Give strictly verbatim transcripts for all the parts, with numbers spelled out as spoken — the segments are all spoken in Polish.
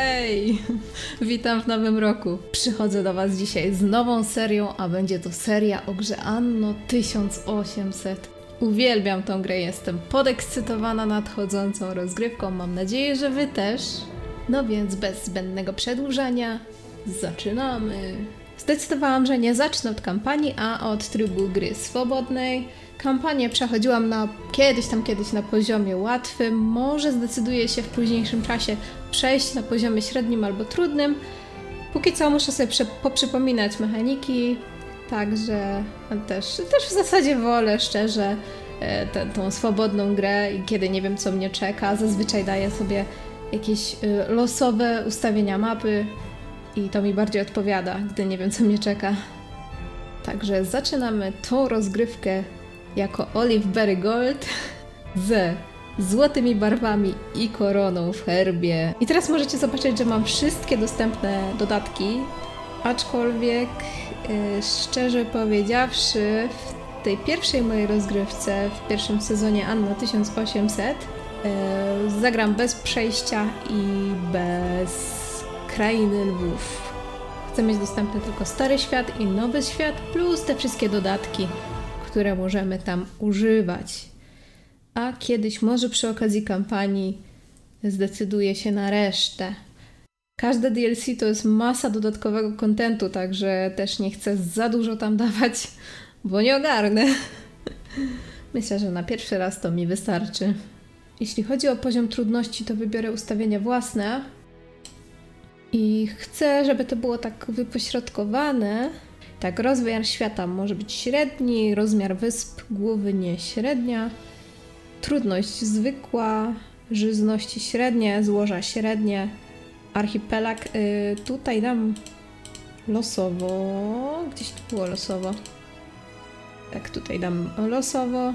Hej! Witam w nowym roku. Przychodzę do Was dzisiaj z nową serią, a będzie to seria o grze Anno tysiąc osiemset. Uwielbiam tą grę, jestem podekscytowana nadchodzącą rozgrywką, mam nadzieję, że Wy też. No więc bez zbędnego przedłużania zaczynamy. Zdecydowałam, że nie zacznę od kampanii, a od trybu gry swobodnej. Kampanię przechodziłam na kiedyś tam, kiedyś na poziomie łatwym. Może zdecyduję się w późniejszym czasie przejść na poziomie średnim albo trudnym. Póki co muszę sobie poprzypominać mechaniki, także też, też w zasadzie wolę szczerze tę, tą swobodną grę i kiedy nie wiem, co mnie czeka. Zazwyczaj daję sobie jakieś losowe ustawienia mapy i to mi bardziej odpowiada, gdy nie wiem, co mnie czeka. Także zaczynamy tą rozgrywkę jako Olive Berry Gold ze złotymi barwami i koroną w herbie. I teraz możecie zobaczyć, że mam wszystkie dostępne dodatki, aczkolwiek yy, szczerze powiedziawszy, w tej pierwszej mojej rozgrywce, w pierwszym sezonie Anno tysiąc osiemset yy, zagram bez przejścia i bez Krainy Lwów. Chcę mieć dostępny tylko Stary Świat i Nowy Świat, plus te wszystkie dodatki, które możemy tam używać. A kiedyś, może przy okazji kampanii, zdecyduję się na resztę. Każde D L C to jest masa dodatkowego kontentu, także też nie chcę za dużo tam dawać, bo nie ogarnę. Myślę, że na pierwszy raz to mi wystarczy. Jeśli chodzi o poziom trudności, to wybiorę ustawienia własne. I chcę, żeby to było tak wypośrodkowane. Tak, rozmiar świata może być średni, rozmiar wysp głowy nie średnia, trudność zwykła, żyzności średnie, złoża średnie, archipelag. Yy, tutaj dam losowo, gdzieś tu było losowo. Tak, tutaj dam losowo.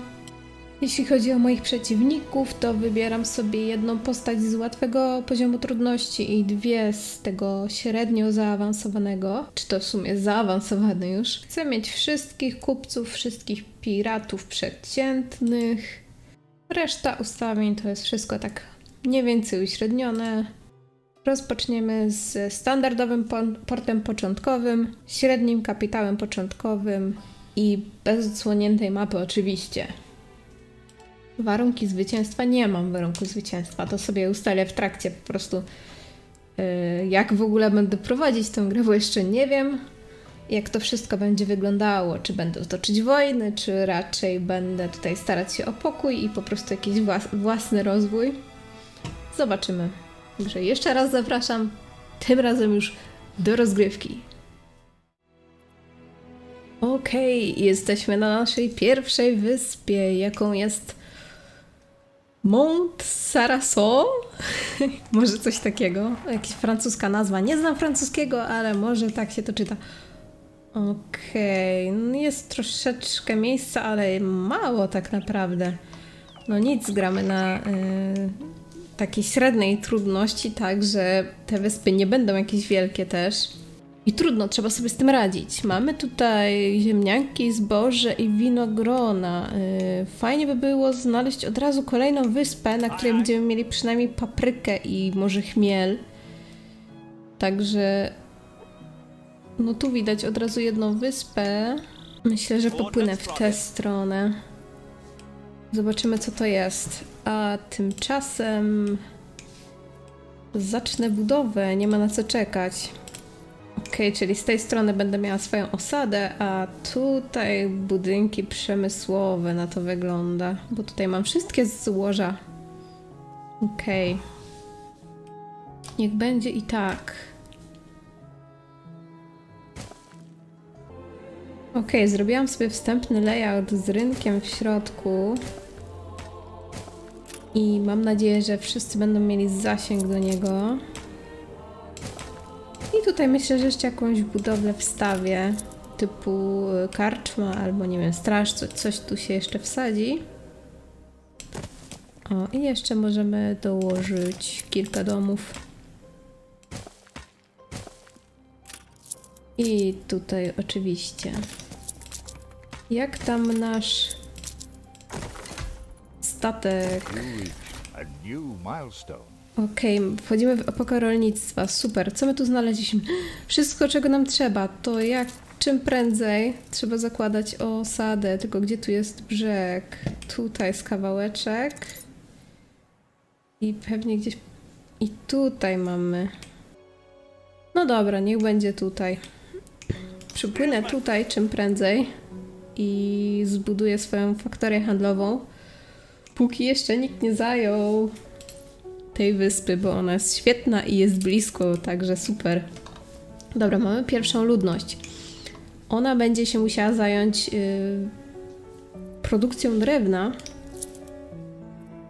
Jeśli chodzi o moich przeciwników, to wybieram sobie jedną postać z łatwego poziomu trudności i dwie z tego średnio zaawansowanego, czy to w sumie zaawansowany już. Chcę mieć wszystkich kupców, wszystkich piratów przeciętnych. Reszta ustawień to jest wszystko tak mniej więcej uśrednione. Rozpoczniemy z standardowym portem początkowym, średnim kapitałem początkowym i bez odsłoniętej mapy oczywiście. Warunki zwycięstwa? Nie mam warunku zwycięstwa, to sobie ustalę w trakcie po prostu, yy, jak w ogóle będę prowadzić tę grę, bo jeszcze nie wiem, jak to wszystko będzie wyglądało, czy będę toczyć wojny, czy raczej będę tutaj starać się o pokój i po prostu jakiś włas własny rozwój. Zobaczymy. Także jeszcze raz zapraszam, tym razem już do rozgrywki. Okej, okay, jesteśmy na naszej pierwszej wyspie, jaką jest Mont-Sarasson? Może coś takiego? Jakaś francuska nazwa. Nie znam francuskiego, ale może tak się to czyta. Okej, okay. No jest troszeczkę miejsca, ale mało tak naprawdę. No nic, gramy na y, takiej średniej trudności, także te wyspy nie będą jakieś wielkie też. I trudno, trzeba sobie z tym radzić. Mamy tutaj ziemniaki, zboże i winogrona. Fajnie by było znaleźć od razu kolejną wyspę, na której będziemy mieli przynajmniej paprykę i może chmiel. Także... No tu widać od razu jedną wyspę. Myślę, że popłynę w tę stronę. Zobaczymy, co to jest. A tymczasem... Zacznę budowę, nie ma na co czekać. Okej, okay, czyli z tej strony będę miała swoją osadę, a tutaj budynki przemysłowe na to wygląda, bo tutaj mam wszystkie złoża. Okej. Okay. Niech będzie i tak. Okej, okay, zrobiłam sobie wstępny layout z rynkiem w środku. I mam nadzieję, że wszyscy będą mieli zasięg do niego. I tutaj myślę, że jeszcze jakąś budowlę wstawię, typu karczma albo nie wiem, straż, coś, coś tu się jeszcze wsadzi. O, i jeszcze możemy dołożyć kilka domów. I tutaj oczywiście. Jak tam nasz statek? Okej, okay, wchodzimy w epokę rolnictwa. Super, co my tu znaleźliśmy? Wszystko, czego nam trzeba, to jak czym prędzej trzeba zakładać osadę. Tylko gdzie tu jest brzeg? Tutaj jest kawałeczek. I pewnie gdzieś... I tutaj mamy. No dobra, niech będzie tutaj. Przypłynę tutaj czym prędzej i zbuduję swoją faktorię handlową. Póki jeszcze nikt nie zajął tej wyspy, bo ona jest świetna i jest blisko, także super. Dobra, mamy pierwszą ludność. Ona będzie się musiała zająć yy, produkcją drewna,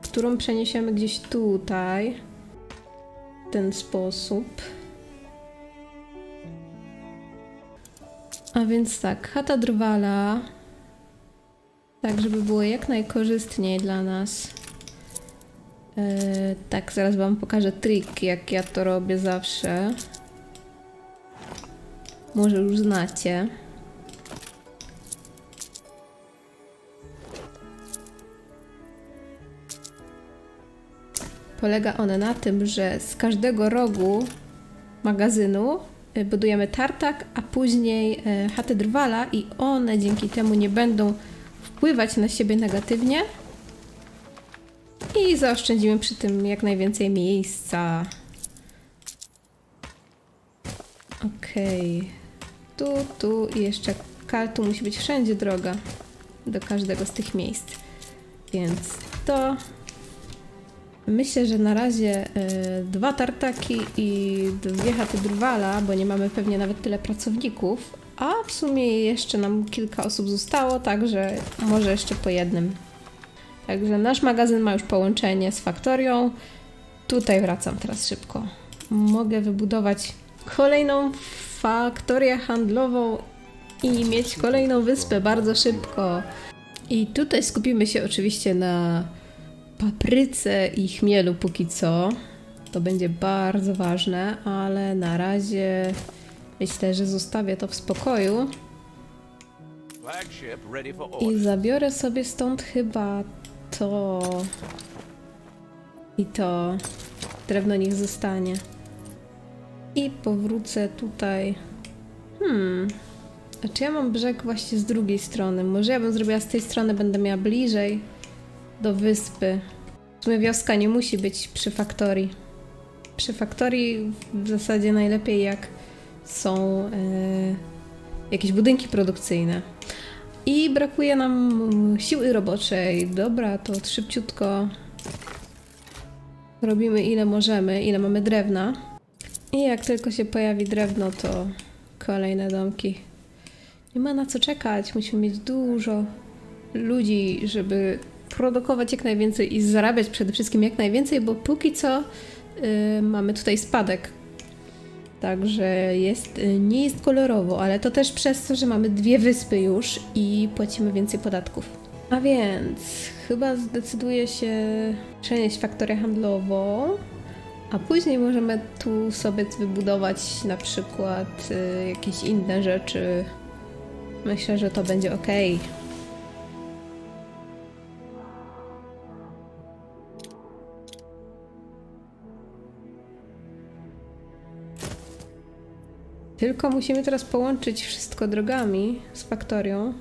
którą przeniesiemy gdzieś tutaj. W ten sposób. A więc tak, chata drwala. Tak, żeby było jak najkorzystniej dla nas. Yy, tak, zaraz wam pokażę trik, jak ja to robię zawsze. Może już znacie. Polega one na tym, że z każdego rogu magazynu budujemy tartak, a później chatę drwala i one dzięki temu nie będą wpływać na siebie negatywnie i zaoszczędzimy przy tym jak najwięcej miejsca. Okej. Okay. Tu, tu i jeszcze tu musi być wszędzie droga do każdego z tych miejsc. Więc to... Myślę, że na razie y, dwa tartaki i dwie chaty drwala, bo nie mamy pewnie nawet tyle pracowników, a w sumie jeszcze nam kilka osób zostało, także może jeszcze po jednym. Także nasz magazyn ma już połączenie z faktorią. Tutaj wracam teraz szybko. Mogę wybudować kolejną faktorię handlową i mieć kolejną wyspę bardzo szybko. I tutaj skupimy się oczywiście na... papryce i chmielu póki co. To będzie bardzo ważne, ale na razie myślę, że zostawię to w spokoju. I zabiorę sobie stąd chyba to. I to. Drewno niech zostanie. I powrócę tutaj. Hmm. A czy ja mam brzeg właśnie z drugiej strony? Może ja bym zrobiła z tej strony, będę miała bliżej do wyspy. W sumie wioska nie musi być przy faktorii. Przy faktorii w zasadzie najlepiej jak są e, jakieś budynki produkcyjne. I brakuje nam siły roboczej. Dobra, to szybciutko robimy ile możemy, ile mamy drewna. I jak tylko się pojawi drewno, to kolejne domki. Nie ma na co czekać, musimy mieć dużo ludzi, żeby produkować jak najwięcej i zarabiać przede wszystkim jak najwięcej, bo póki co y, mamy tutaj spadek. Także jest, y, nie jest kolorowo, ale to też przez to, że mamy dwie wyspy już i płacimy więcej podatków. A więc chyba zdecyduję się przenieść faktorię handlową, a później możemy tu sobie wybudować na przykład y, jakieś inne rzeczy. Myślę, że to będzie ok. Tylko musimy teraz połączyć wszystko drogami z faktorią.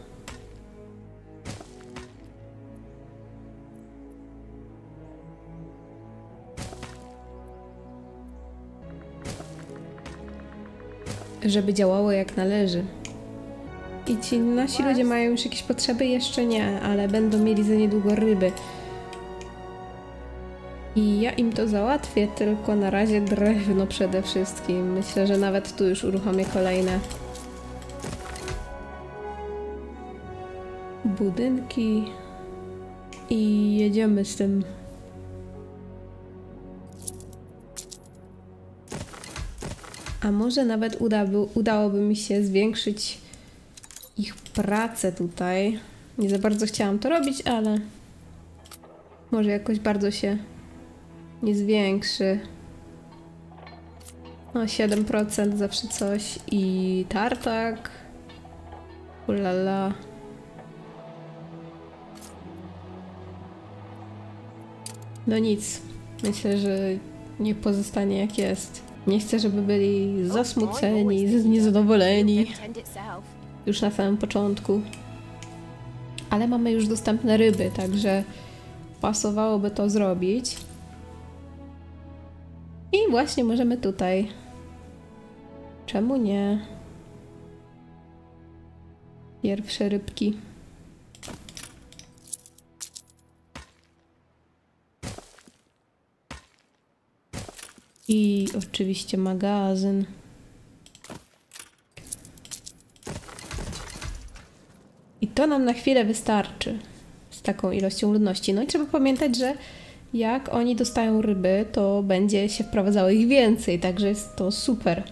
Żeby działało jak należy. I ci nasi ludzie mają już jakieś potrzeby? Jeszcze nie, ale będą mieli za niedługo ryby. I ja im to załatwię, tylko na razie drewno przede wszystkim. Myślę, że nawet tu już uruchomię kolejne budynki i jedziemy z tym. A może nawet uda, udałoby mi się zwiększyć ich pracę tutaj. Nie za bardzo chciałam to robić, ale może jakoś bardzo się nie zwiększy. No siedem procent zawsze coś i tartak. Ulala. No nic. Myślę, że niech pozostanie jak jest. Nie chcę, żeby byli zasmuceni, niezadowoleni już na samym początku. Ale mamy już dostępne ryby, także pasowałoby to zrobić. I właśnie możemy tutaj. Czemu nie? Pierwsze rybki. I oczywiście magazyn. I to nam na chwilę wystarczy z taką ilością ludności. No i trzeba pamiętać, że jak oni dostają ryby, to będzie się wprowadzało ich więcej, także jest to super.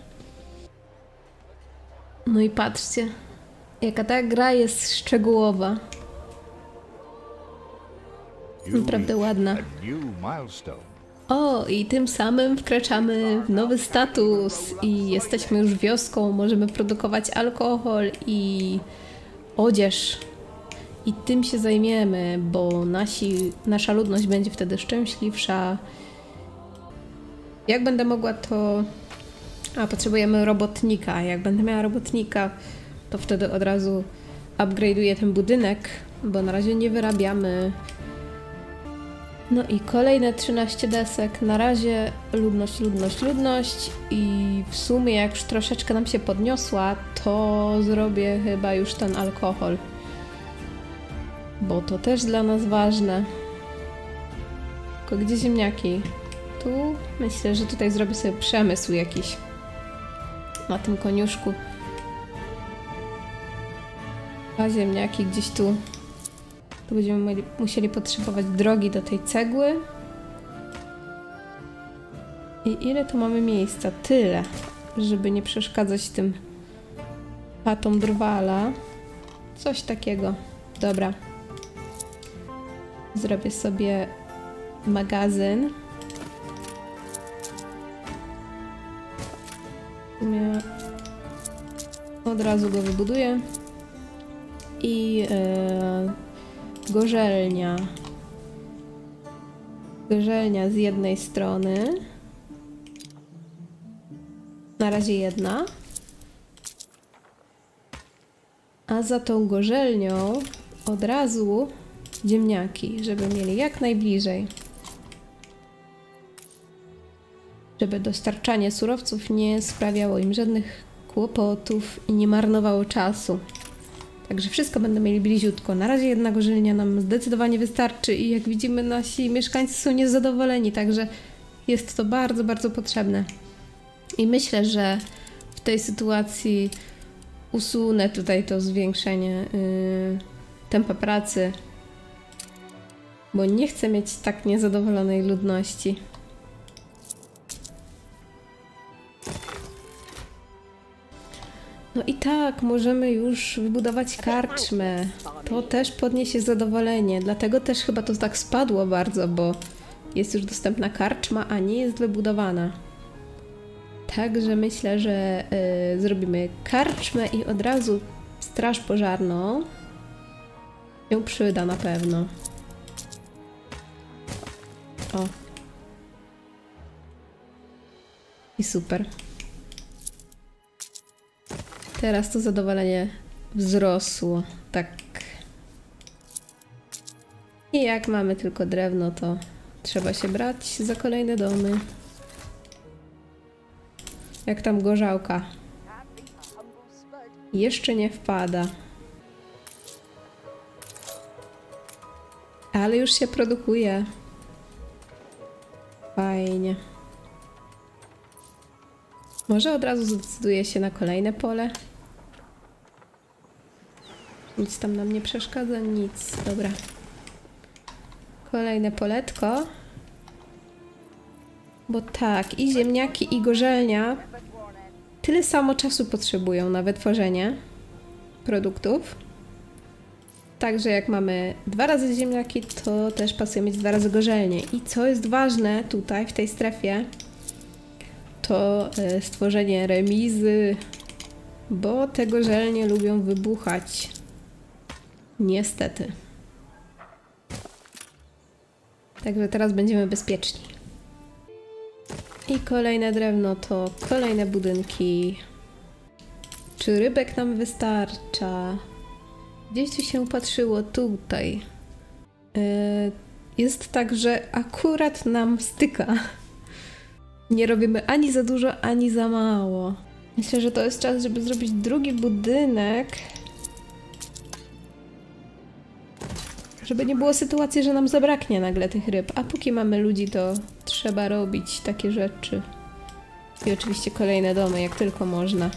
No i patrzcie, jaka ta gra jest szczegółowa. Naprawdę ładna. O, i tym samym wkraczamy w nowy status i jesteśmy już wioską, możemy produkować alkohol i odzież. I tym się zajmiemy, bo nasi, nasza ludność będzie wtedy szczęśliwsza. Jak będę mogła, to... A, potrzebujemy robotnika. Jak będę miała robotnika, to wtedy od razu upgrade'uję ten budynek, bo na razie nie wyrabiamy. No i kolejne trzynaście desek. Na razie ludność, ludność, ludność i w sumie jak już troszeczkę nam się podniosła, to zrobię chyba już ten alkohol. Bo to też dla nas ważne. Tylko gdzie ziemniaki? Tu? Myślę, że tutaj zrobię sobie przemysł jakiś. Na tym koniuszku. A ziemniaki gdzieś tu. Tu będziemy musieli potrzebować drogi do tej cegły. I ile tu mamy miejsca? Tyle, żeby nie przeszkadzać tym patom drwala. Coś takiego. Dobra. Zrobię sobie magazyn. Od razu go wybuduję. I yy, gorzelnia. Gorzelnia z jednej strony. Na razie jedna. A za tą gorzelnią od razu ziemniaki, żeby mieli jak najbliżej. Żeby dostarczanie surowców nie sprawiało im żadnych kłopotów i nie marnowało czasu. Także wszystko będą mieli bliziutko. Na razie jedna gorzelnia nam zdecydowanie wystarczy i jak widzimy, nasi mieszkańcy są niezadowoleni, także jest to bardzo, bardzo potrzebne. I myślę, że w tej sytuacji usunę tutaj to zwiększenie yy, tempa pracy, bo nie chcę mieć tak niezadowolonej ludności. No i tak, możemy już wybudować karczmę. To też podniesie zadowolenie. Dlatego też chyba to tak spadło bardzo, bo jest już dostępna karczma, a nie jest wybudowana. Także myślę, że y, zrobimy karczmę i od razu straż pożarną się przyda na pewno. O. I super. Teraz to zadowolenie wzrosło, tak. I jak mamy tylko drewno, to trzeba się brać za kolejne domy. Jak tam gorzałka? Jeszcze nie wpada. Ale już się produkuje. Fajnie. Może od razu zdecyduję się na kolejne pole. Nic tam nam nie przeszkadza, nic. Dobra. Kolejne poletko. Bo tak, i ziemniaki, i gorzelnia tyle samo czasu potrzebują na wytworzenie produktów. Także jak mamy dwa razy ziemniaki, to też pasuje mieć dwa razy gorzelnię. I co jest ważne tutaj, w tej strefie, to stworzenie remizy, bo te gorzelnie lubią wybuchać. Niestety. Także teraz będziemy bezpieczni. I kolejne drewno to kolejne budynki. Czy rybek nam wystarcza? Gdzieś tu się patrzyło tutaj. Jest tak, że akurat nam styka. Nie robimy ani za dużo, ani za mało. Myślę, że to jest czas, żeby zrobić drugi budynek. Żeby nie było sytuacji, że nam zabraknie nagle tych ryb. A póki mamy ludzi, to trzeba robić takie rzeczy. I oczywiście kolejne domy, jak tylko można.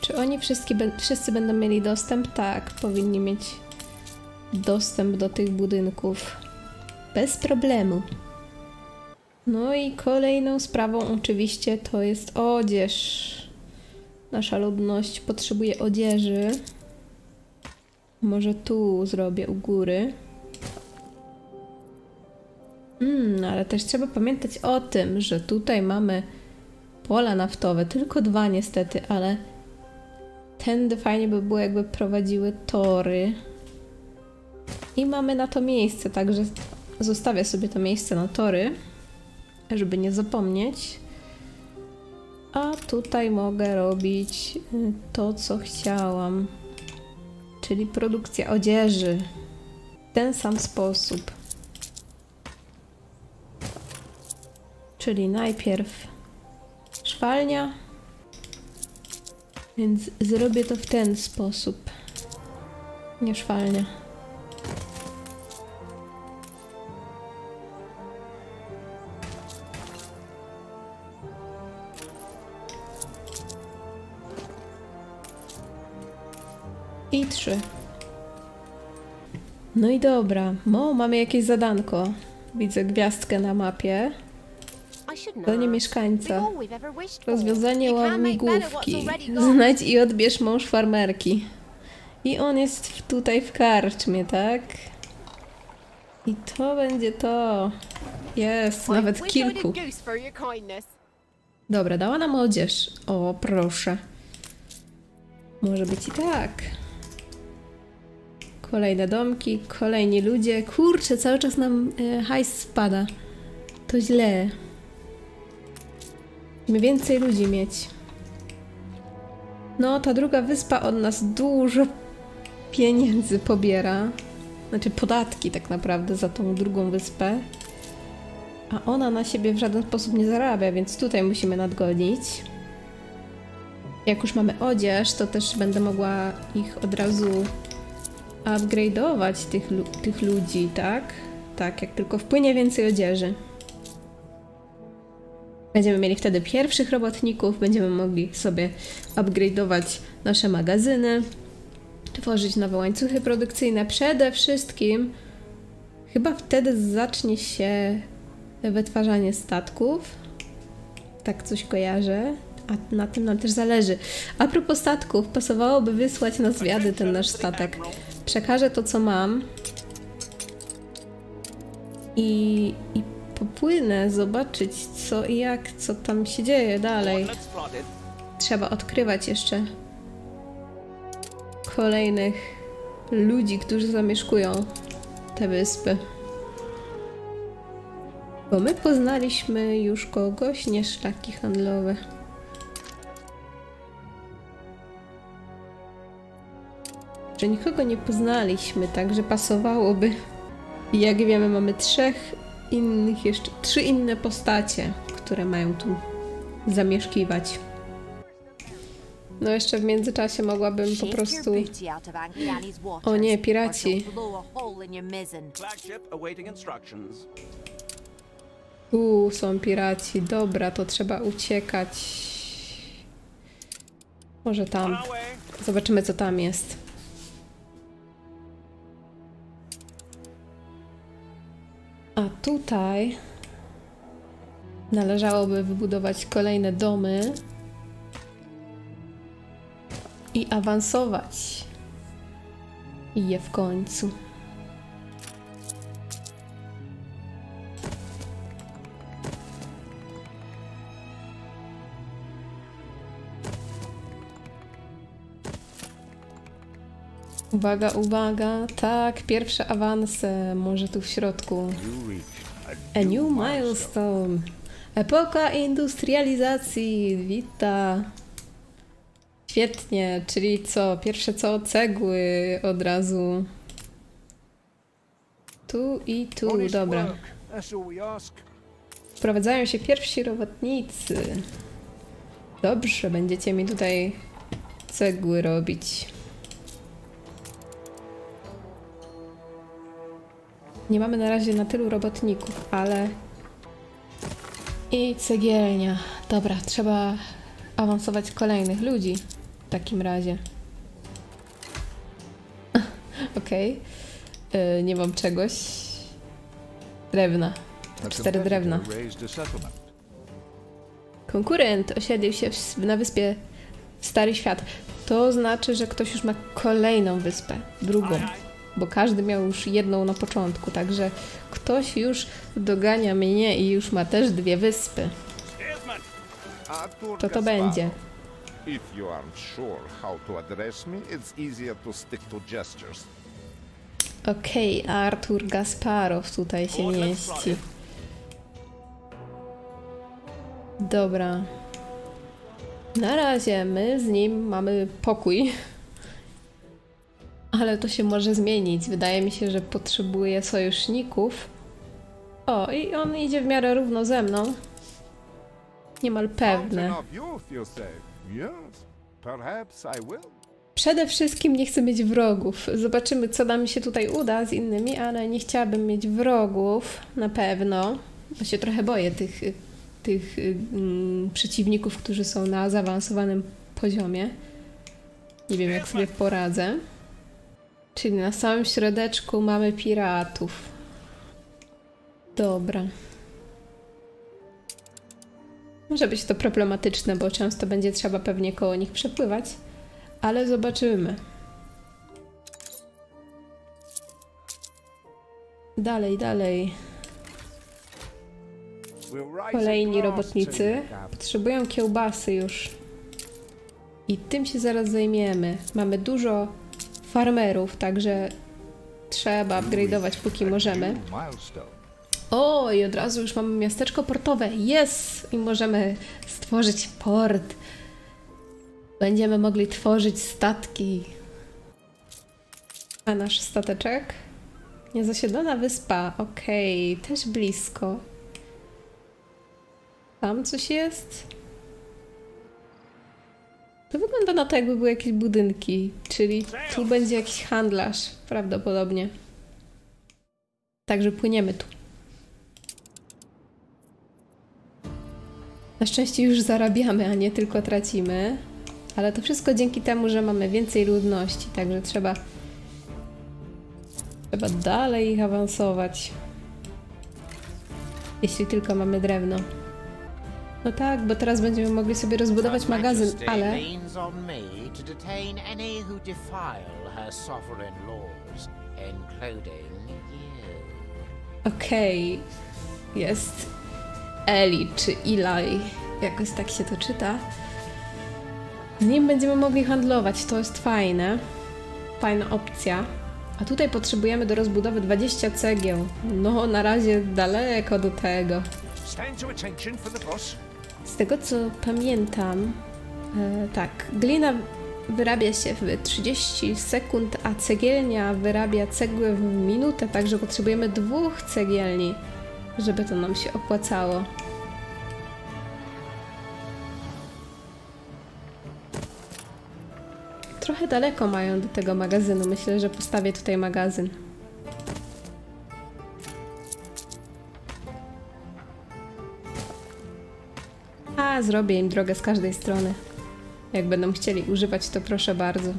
Czy oni wszyscy, wszyscy będą mieli dostęp? Tak, powinni mieć dostęp do tych budynków. Bez problemu. No i kolejną sprawą oczywiście to jest odzież. Nasza ludność potrzebuje odzieży. Może tu zrobię u góry. Mm, ale też trzeba pamiętać o tym, że tutaj mamy pola naftowe. Tylko dwa niestety, ale tędy fajnie by było, jakby prowadziły tory. I mamy na to miejsce, także zostawię sobie to miejsce na tory, żeby nie zapomnieć. A tutaj mogę robić to, co chciałam. Czyli produkcja odzieży. W ten sam sposób. Czyli najpierw szwalnia. Więc zrobię to w ten sposób. Nie szwalnia. I trzy. No i dobra. Mo, mamy jakieś zadanko. Widzę gwiazdkę na mapie. Zadanie mieszkańca. Rozwiązanie łamigłówki. Znajdź i odbierz mąż farmerki. I on jest tutaj w karczmie, tak? I to będzie to. Jest, nawet kilku. Dobra, dała nam odzież. O, proszę. Może być i tak. Kolejne domki, kolejni ludzie. Kurczę, cały czas nam e, hajs spada. To źle. Musimy więcej ludzi mieć. No, ta druga wyspa od nas dużo pieniędzy pobiera. Znaczy podatki tak naprawdę za tą drugą wyspę. A ona na siebie w żaden sposób nie zarabia, więc tutaj musimy nadgodzić. Jak już mamy odzież, to też będę mogła ich od razu upgrade'ować, tych, lu tych ludzi, tak? Tak, jak tylko wpłynie więcej odzieży. Będziemy mieli wtedy pierwszych robotników, będziemy mogli sobie upgrade'ować nasze magazyny, tworzyć nowe łańcuchy produkcyjne. Przede wszystkim chyba wtedy zacznie się wytwarzanie statków. Tak coś kojarzę. A na tym nam też zależy. A propos statków, pasowałoby wysłać na zwiady ten nasz statek. Przekażę to, co mam. I, i popłynę zobaczyć, co i jak, co tam się dzieje dalej. Trzeba odkrywać jeszcze kolejnych ludzi, którzy zamieszkują te wyspy. Bo my poznaliśmy już kogoś, nie szlaki handlowe. Że nikogo nie poznaliśmy, także pasowałoby. Jak wiemy, mamy trzech innych jeszcze, trzy inne postacie, które mają tu zamieszkiwać. No jeszcze w międzyczasie mogłabym po prostu... O nie, piraci. Uuu, są piraci. Dobra, to trzeba uciekać. Może tam. Zobaczymy, co tam jest. A tutaj należałoby wybudować kolejne domy i awansować i je w końcu. Uwaga, uwaga, tak, pierwsze awanse, może tu w środku. A new milestone. Epoka industrializacji. Wita. Świetnie, czyli co? Pierwsze co? Cegły od razu. Tu i tu, dobra. Wprowadzają się pierwsi robotnicy. Dobrze, będziecie mi tutaj cegły robić. Nie mamy na razie na tylu robotników, ale... I cegielnia. Dobra, trzeba awansować kolejnych ludzi w takim razie. Okej. Okay. Yy, nie mam czegoś. Drewna. Cztery drewna. Konkurent osiedlił się na wyspie Stary Świat. To znaczy, że ktoś już ma kolejną wyspę. Drugą. Bo każdy miał już jedną na początku, także ktoś już dogania mnie i już ma też dwie wyspy. To to będzie. Okej, okay, Artur Gasparow tutaj się mieści. Dobra. Na razie my z nim mamy pokój. Ale to się może zmienić. Wydaje mi się, że potrzebuję sojuszników. O, i on idzie w miarę równo ze mną. Niemal pewne. Przede wszystkim nie chcę mieć wrogów. Zobaczymy, co nam się tutaj uda z innymi, ale nie chciałabym mieć wrogów. Na pewno. Bo się trochę boję tych, tych mm, przeciwników, którzy są na zaawansowanym poziomie. Nie wiem, jak sobie poradzę. Czyli na samym środeczku mamy piratów. Dobra. Może być to problematyczne, bo często będzie trzeba pewnie koło nich przepływać, ale zobaczymy. Dalej, dalej. Kolejni robotnicy potrzebują kiełbasy już. I tym się zaraz zajmiemy. Mamy dużo farmerów, także trzeba upgrade'ować, póki możemy. O, i od razu już mamy miasteczko portowe. Jest! I możemy stworzyć port. Będziemy mogli tworzyć statki. A nasz stateczek? Niezasiedlona wyspa. Okej, okay, też blisko. Tam coś jest? To wygląda na to, jakby były jakieś budynki, czyli tu będzie jakiś handlarz, prawdopodobnie. Także płyniemy tu. Na szczęście już zarabiamy, a nie tylko tracimy. Ale to wszystko dzięki temu, że mamy więcej ludności, także trzeba... Trzeba dalej ich awansować. Jeśli tylko mamy drewno. No tak, bo teraz będziemy mogli sobie rozbudować magazyn, ale... Okej, okay. Jest Eli, czy Eli, jakoś tak się to czyta. Z nim będziemy mogli handlować, to jest fajne. Fajna opcja. A tutaj potrzebujemy do rozbudowy dwadzieścia cegieł. No, na razie daleko do tego. Z tego co pamiętam, e, tak, glina wyrabia się w trzydzieści sekund, a cegielnia wyrabia cegły w minutę, także potrzebujemy dwóch cegielni, żeby to nam się opłacało. Trochę daleko mają do tego magazynu, myślę, że postawię tutaj magazyn. A, zrobię im drogę z każdej strony. Jak będą chcieli używać, to proszę bardzo.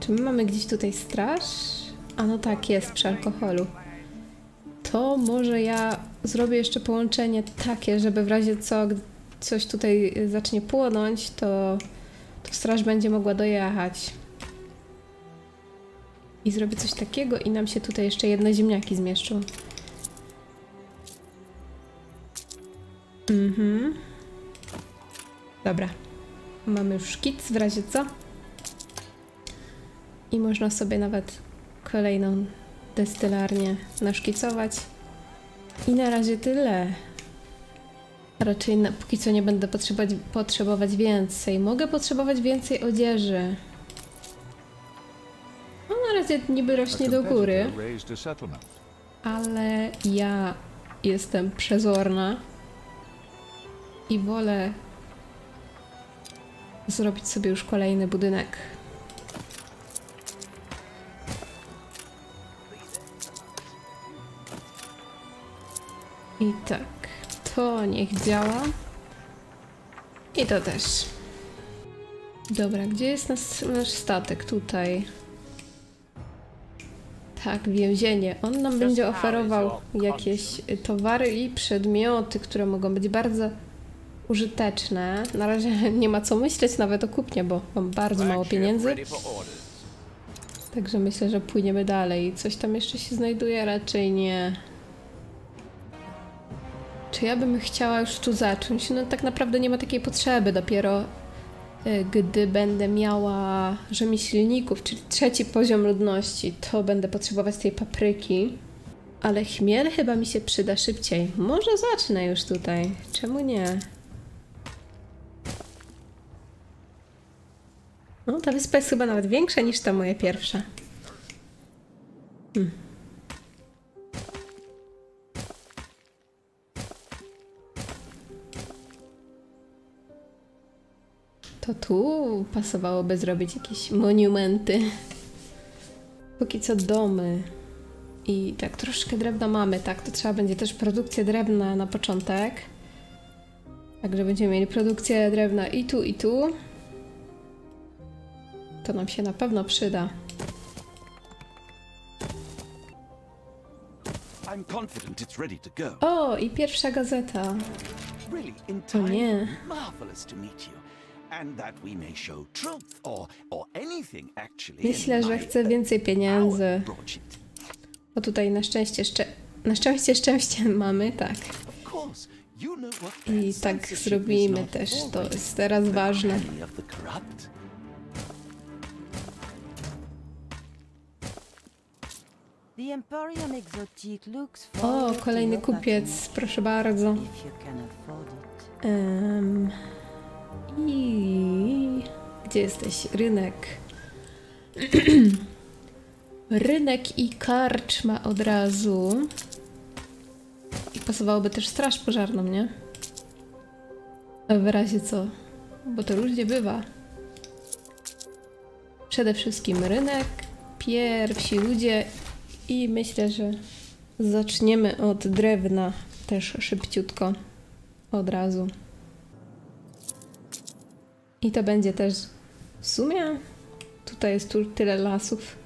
Czy my mamy gdzieś tutaj straż? A no tak, jest przy alkoholu. To może ja zrobię jeszcze połączenie takie, żeby w razie co, gdy coś tutaj zacznie płonąć, to, to straż będzie mogła dojechać. I zrobię coś takiego i nam się tutaj jeszcze jedne ziemniaki zmieszczą. Mhm. Dobra. Mamy już szkic w razie co. i można sobie nawet kolejną destylarnię naszkicować. I na razie tyle. Raczej na, póki co nie będę potrzebować, potrzebować więcej. Mogę potrzebować więcej odzieży. No na razie niby rośnie do góry. Ale ja jestem przezorna i wolę zrobić sobie już kolejny budynek. I tak, to niech działa. I to też. Dobra, gdzie jest nas, nasz statek? Tutaj. Tak, więzienie. On nam będzie oferował jakieś towary i przedmioty, które mogą być bardzo użyteczne. Na razie nie ma co myśleć nawet o kupnie, bo mam bardzo mało pieniędzy. Także myślę, że płyniemy dalej. Coś tam jeszcze się znajduje? Raczej nie. Czy ja bym chciała już tu zacząć? No tak naprawdę nie ma takiej potrzeby. Dopiero gdy będę miała rzemieślników, czyli trzeci poziom ludności, to będę potrzebować tej papryki. Ale chmiel chyba mi się przyda szybciej. Może zacznę już tutaj. Czemu nie? No, ta wyspa jest chyba nawet większa niż ta moja pierwsza. Hmm. To tu pasowałoby zrobić jakieś monumenty. Póki co domy. I tak troszkę drewna mamy, tak? To trzeba będzie też produkcję drewna na początek. Także będziemy mieli produkcję drewna i tu, i tu. To nam się na pewno przyda. O, i pierwsza gazeta. O nie. Myślę, że chcę więcej pieniędzy. Bo tutaj na szczęście, szczę... na szczęście szczęście mamy, tak. I tak zrobimy też, to jest teraz ważne. O, kolejny kupiec, proszę bardzo. Um, i... Gdzie jesteś? Rynek. Rynek i karczma od razu. I pasowałoby też straż pożarną, nie? W razie co? Bo to różnie bywa. Przede wszystkim rynek, pierwsi ludzie i myślę, że zaczniemy od drewna też szybciutko. Od razu. I to będzie też w sumie... Tutaj jest tu tyle lasów.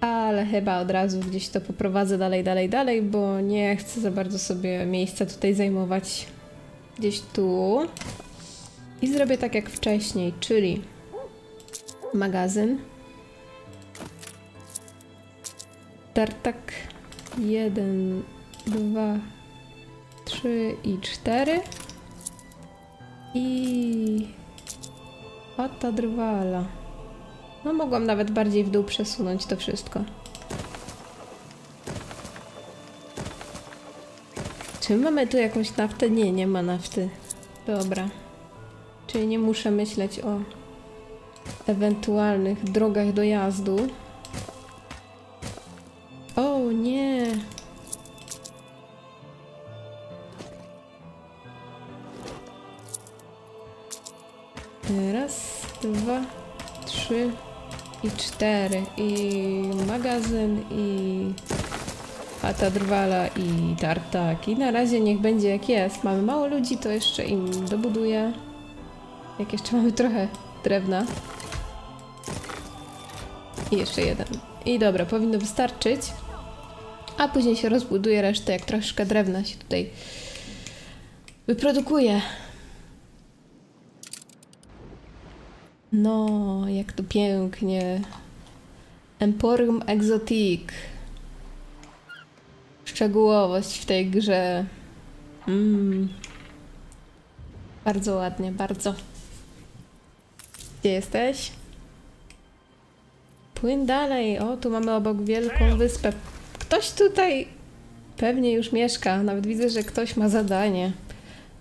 Ale chyba od razu gdzieś to poprowadzę dalej, dalej, dalej, bo nie chcę za bardzo sobie miejsca tutaj zajmować. Gdzieś tu. I zrobię tak jak wcześniej, czyli magazyn. Tartak. Jeden, dwa, trzy i cztery. I... Pata drwala. No mogłam nawet bardziej w dół przesunąć to wszystko. Czy mamy tu jakąś naftę? Nie, nie ma nafty. Dobra. Czyli nie muszę myśleć o ewentualnych drogach dojazdu. O nie! Raz, dwa, trzy... I cztery, i magazyn, i pata drwala, i tartak. I na razie niech będzie jak jest. Mamy mało ludzi, to jeszcze im dobuduję. Jak jeszcze mamy trochę drewna. I jeszcze jeden. I dobra, powinno wystarczyć. A później się rozbuduje resztę, jak troszkę drewna się tutaj wyprodukuje. No, jak to pięknie. Emporium Exotique. Szczegółowość w tej grze. Mm. Bardzo ładnie, bardzo. Gdzie jesteś? Płyn dalej. O, tu mamy obok wielką wyspę. Ktoś tutaj pewnie już mieszka. Nawet widzę, że ktoś ma zadanie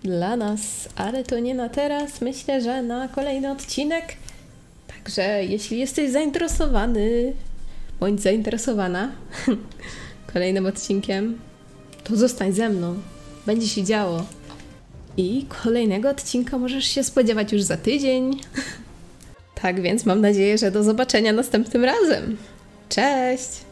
dla nas, ale to nie na teraz. Myślę, że na kolejny odcinek. Także jeśli jesteś zainteresowany, bądź zainteresowana kolejnym odcinkiem, to zostań ze mną. Będzie się działo. I kolejnego odcinka możesz się spodziewać już za tydzień. Tak więc mam nadzieję, że do zobaczenia następnym razem. Cześć!